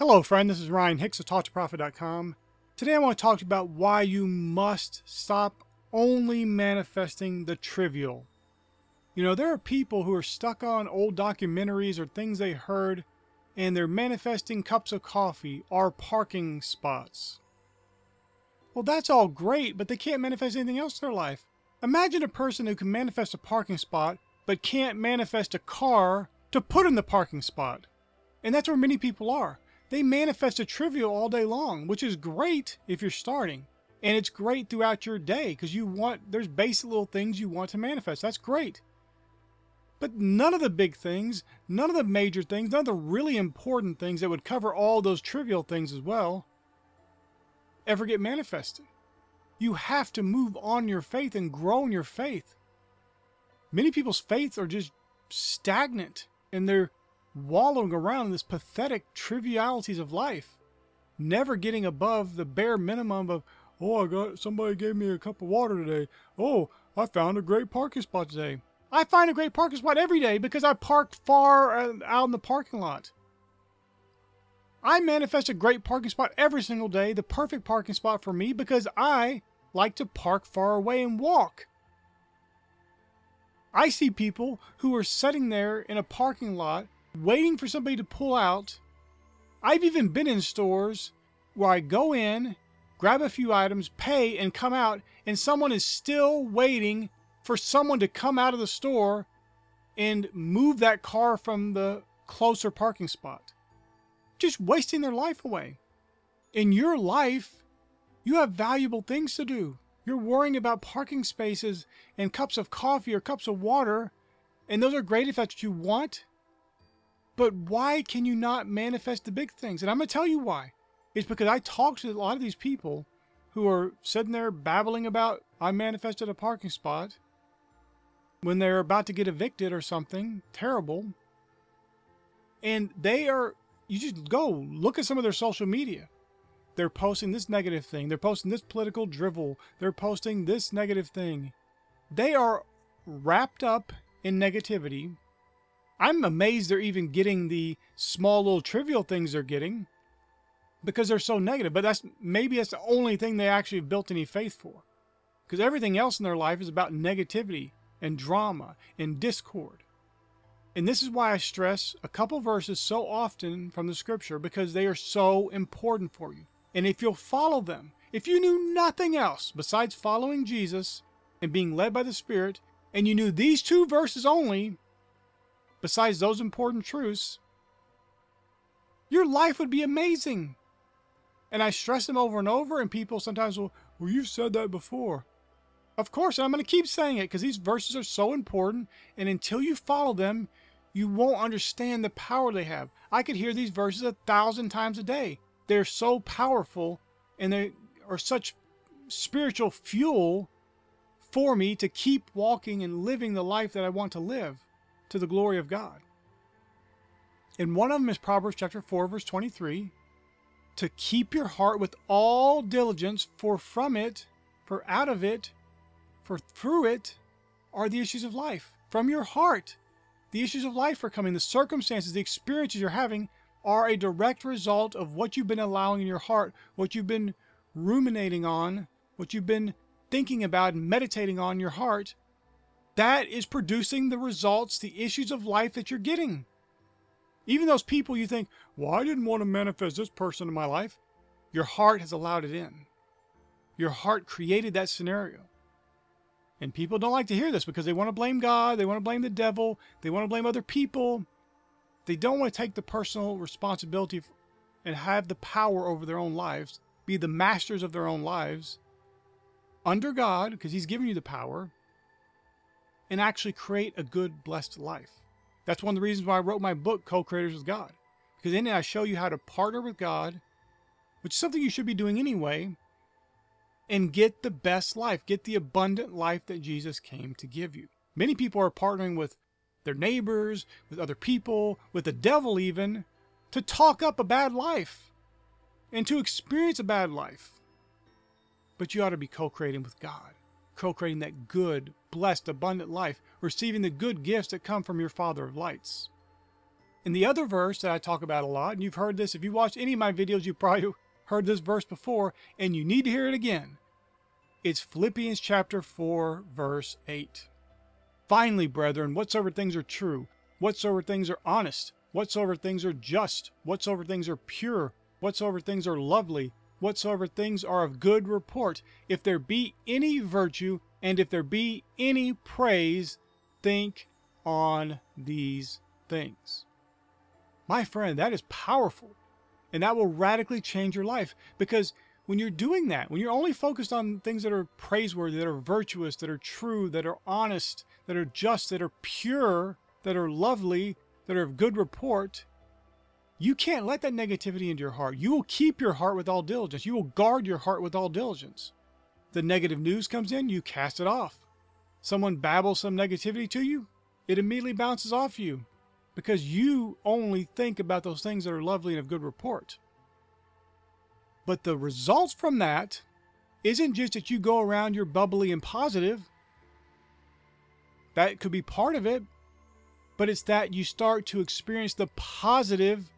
Hello friend, this is Ryan Hicks of TalkToProfit.com. Today I want to talk about why you must stop only manifesting the trivial. You know, there are people who are stuck on old documentaries or things they heard, and they're manifesting cups of coffee or parking spots. Well, that's all great, but they can't manifest anything else in their life. Imagine a person who can manifest a parking spot, but can't manifest a car to put in the parking spot. And that's where many people are. They manifest a trivial all day long, which is great if you're starting. And it's great throughout your day because there's basic little things you want to manifest. That's great. But none of the big things, none of the major things, none of the really important things that would cover all those trivial things as well ever get manifested. You have to move on your faith and grow in your faith. Many people's faiths are just stagnant and they're wallowing around in this pathetic trivialities of life, never getting above the bare minimum of, oh, somebody gave me a cup of water today. Oh, I found a great parking spot today. I find a great parking spot every day because I parked far out in the parking lot. I manifest a great parking spot every single day, the perfect parking spot for me, because I like to park far away and walk. I see people who are sitting there in a parking lot waiting for somebody to pull out. I've even been in stores where I go in, grab a few items, pay, and come out, and someone is still waiting for someone to come out of the store and move that car from the closer parking spot. Just wasting their life away. In your life, you have valuable things to do. You're worrying about parking spaces and cups of coffee or cups of water, and those are great if that's what you want. But why can you not manifest the big things? And I'm going to tell you why. It's because I talk to a lot of these people who are sitting there babbling about, I manifested a parking spot, when they're about to get evicted or something terrible. And you just go look at some of their social media. They're posting this negative thing. They're posting this political drivel. They're posting this negative thing. They are wrapped up in negativity. I'm amazed they're even getting the small little trivial things they're getting because they're so negative. But maybe that's the only thing they actually built any faith for, because everything else in their life is about negativity and drama and discord. And this is why I stress a couple verses so often from the scripture, because they are so important for you. And if you'll follow them, if you knew nothing else besides following Jesus and being led by the Spirit, and you knew these two verses only, besides those important truths, your life would be amazing. And I stress them over and over, and people sometimes will, well, you've said that before. Of course, and I'm going to keep saying it because these verses are so important, and until you follow them, you won't understand the power they have. I could hear these verses 1,000 times a day. They're so powerful, and they are such spiritual fuel for me to keep walking and living the life that I want to live, to the glory of God. And one of them is Proverbs chapter 4, verse 23, to keep your heart with all diligence, for through it are the issues of life. From your heart, the issues of life are coming. The circumstances, the experiences you're having are a direct result of what you've been allowing in your heart, what you've been ruminating on, what you've been thinking about and meditating on in your heart. That is producing the results, the issues of life that you're getting. Even those people you think, well, I didn't want to manifest this person in my life. Your heart has allowed it in. Your heart created that scenario. And people don't like to hear this because they want to blame God. They want to blame the devil. They want to blame other people. They don't want to take the personal responsibility and have the power over their own lives, be the masters of their own lives under God, because he's given you the power, and actually create a good, blessed life. That's one of the reasons why I wrote my book, Co-Creators with God, because in it I show you how to partner with God, which is something you should be doing anyway, and get the best life, get the abundant life that Jesus came to give you. Many people are partnering with their neighbors, with other people, with the devil even, to talk up a bad life and to experience a bad life. But you ought to be co-creating with God, co-creating that good, blessed, abundant life, receiving the good gifts that come from your Father of lights. And the other verse that I talk about a lot, and you've heard this, if you watched any of my videos, you probably heard this verse before, and you need to hear it again. It's Philippians chapter 4, verse 8. Finally, brethren, whatsoever things are true, whatsoever things are honest, whatsoever things are just, whatsoever things are pure, whatsoever things are lovely, whatsoever things are of good report, if there be any virtue, and if there be any praise, think on these things. My friend, that is powerful, and that will radically change your life, because when you're doing that, when you're only focused on things that are praiseworthy, that are virtuous, that are true, that are honest, that are just, that are pure, that are lovely, that are of good report, you can't let that negativity into your heart. You will keep your heart with all diligence. You will guard your heart with all diligence. The negative news comes in, you cast it off. Someone babbles some negativity to you, it immediately bounces off you, because you only think about those things that are lovely and of good report. But the results from that isn't just that you go around, you're bubbly and positive. That could be part of it, but it's that you start to experience the positive,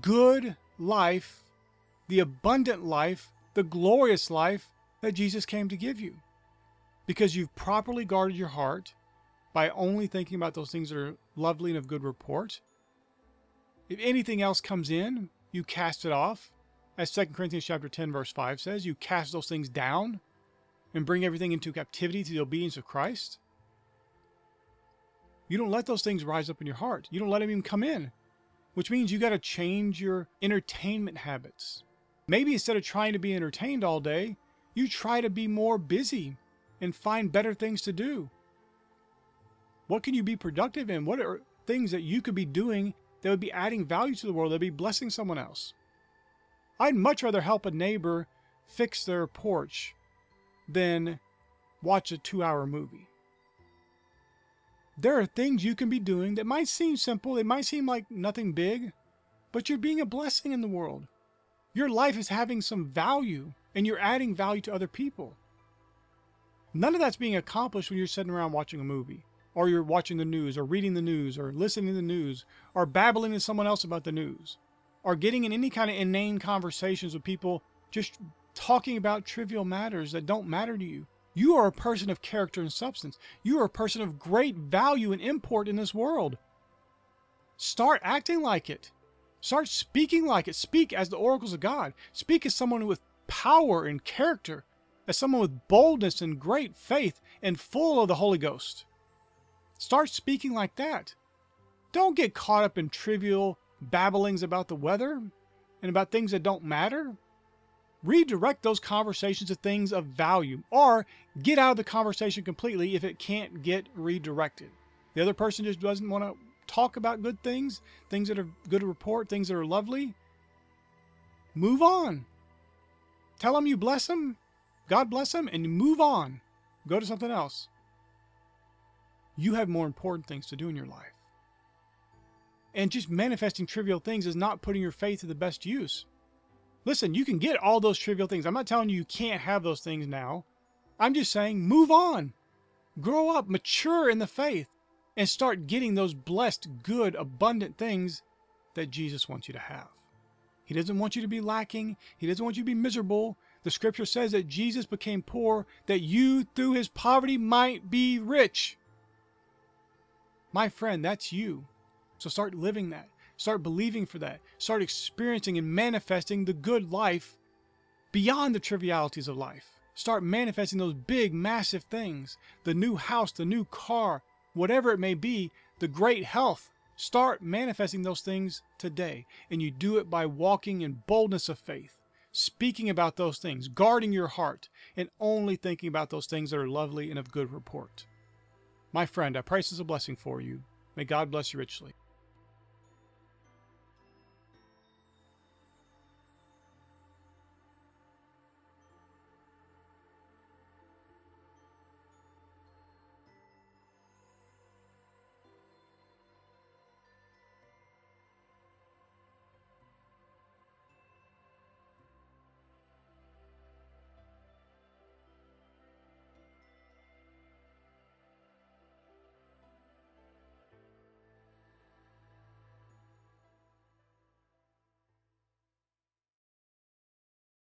good life, the abundant life, the glorious life that Jesus came to give you, because you've properly guarded your heart by only thinking about those things that are lovely and of good report. If anything else comes in, you cast it off. As 2 Corinthians chapter 10, verse 5 says, you cast those things down and bring everything into captivity to the obedience of Christ. You don't let those things rise up in your heart. You don't let them even come in, which means you got to change your entertainment habits. Maybe instead of trying to be entertained all day, you try to be more busy and find better things to do. What can you be productive in? What are things that you could be doing that would be adding value to the world, that would be blessing someone else? I'd much rather help a neighbor fix their porch than watch a 2-hour movie. There are things you can be doing that might seem simple, they might seem like nothing big, but you're being a blessing in the world. Your life is having some value, and you're adding value to other people. None of that's being accomplished when you're sitting around watching a movie, or you're watching the news, or reading the news, or listening to the news, or babbling to someone else about the news, or getting in any kind of inane conversations with people just talking about trivial matters that don't matter to you. You are a person of character and substance. You are a person of great value and import in this world. Start acting like it. Start speaking like it. Speak as the oracles of God. Speak as someone with power and character, as someone with boldness and great faith and full of the Holy Ghost. Start speaking like that. Don't get caught up in trivial babblings about the weather and about things that don't matter. Redirect those conversations to things of value, or get out of the conversation completely if it can't get redirected. The other person just doesn't want to talk about good things, things that are good to report, things that are lovely. Move on. Tell them you bless them, God bless them, and move on. Go to something else. You have more important things to do in your life. And just manifesting trivial things is not putting your faith to the best use. Listen, you can get all those trivial things. I'm not telling you you can't have those things now. I'm just saying move on. Grow up, mature in the faith, and start getting those blessed, good, abundant things that Jesus wants you to have. He doesn't want you to be lacking. He doesn't want you to be miserable. The scripture says that Jesus became poor, that you through his poverty might be rich. My friend, that's you. So start living that. Start believing for that. Start experiencing and manifesting the good life beyond the trivialities of life. Start manifesting those big, massive things. The new house, the new car, whatever it may be, the great health. Start manifesting those things today. And you do it by walking in boldness of faith, speaking about those things, guarding your heart, and only thinking about those things that are lovely and of good report. My friend, I pray this is a blessing for you. May God bless you richly.